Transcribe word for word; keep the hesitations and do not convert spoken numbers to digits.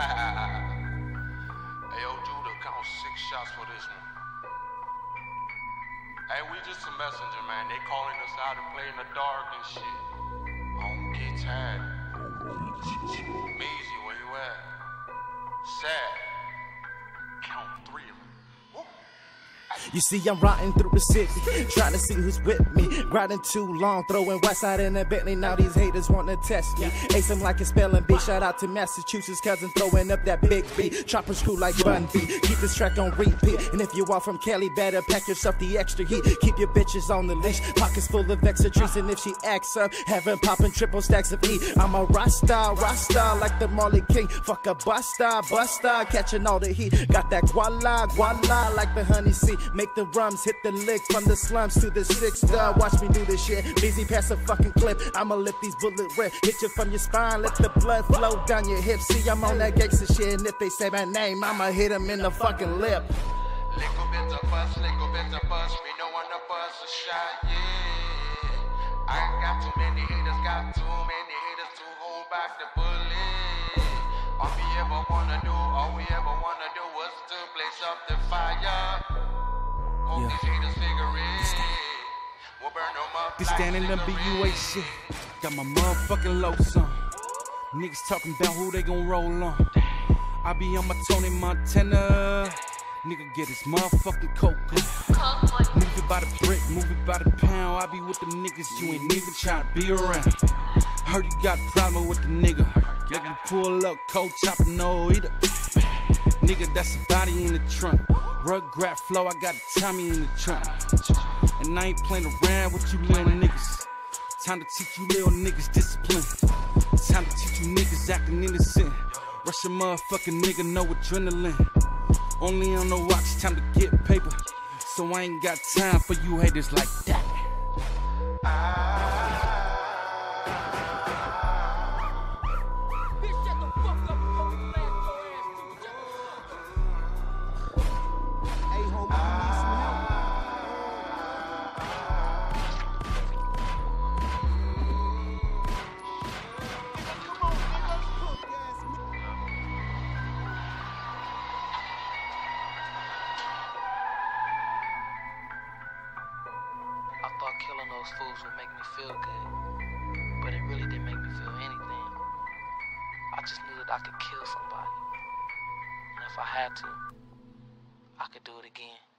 Hey, yo, Judah, count six shots for this one. Hey, we just a messenger, man. They calling us out to play in the dark and shit. I don't get tired. Meezy, where you at? Sad. Count three of them. You see, I'm rotting through the city, trying to see who's with me. Riding too long, throwing Westside in a Bentley. Now these haters want to test me. Ace them like a spelling bee. Shout out to Massachusetts, cousin throwing up that big B. Choppers cool like Bun B. Keep this track on repeat. And if you are from Cali, better pack yourself the extra heat. Keep your bitches on the leash. Pockets full of extra treats. And if she acts up, have her popping triple stacks of E. I'm a Rasta, Rasta, like the Marley King. Fuck a Busta, Busta, catching all the heat. Got that Guala, Guala, like the Honey See. Make the rums, hit the licks, from the slums to the six duh, watch me do this shit. Meezy, pass a fucking clip, I'ma lift these bullet rip. Hit you from your spine, let the blood flow down your hips. See, I'm on that gangsta shit, and if they say my name, I'ma hit them in the fucking lip. Little bit of bus, little bit of bus, we know on the bus a shot, yeah. I ain't got too many haters, got too many haters to hold back the bullet. All we ever wanna do, all we ever wanna do was to blaze up the fire. Yeah. This that N W A shit. Got my motherfucking low on. Niggas talking about who they gon' roll on. I be on my Tony Montana. Nigga get his motherfucking coke. Move it by the brick, move it by the pound. I be with the niggas you ain't even tryna be around. Heard you got a problem with the nigga. Let me pull up, cold chopper, no eater. Nigga, that's a body in the trunk. Rug grab flow, I got a Tommy in the trunk. And I ain't playing around with you little niggas. Time to teach you little niggas discipline. Time to teach you niggas acting innocent. Rush a motherfucking nigga, no adrenaline. Only on the watch, time to get paper. So I ain't got time for you haters like that. I thought killing those fools would make me feel good, but it really didn't make me feel anything. I just knew that I could kill somebody, and if I had to, I could do it again.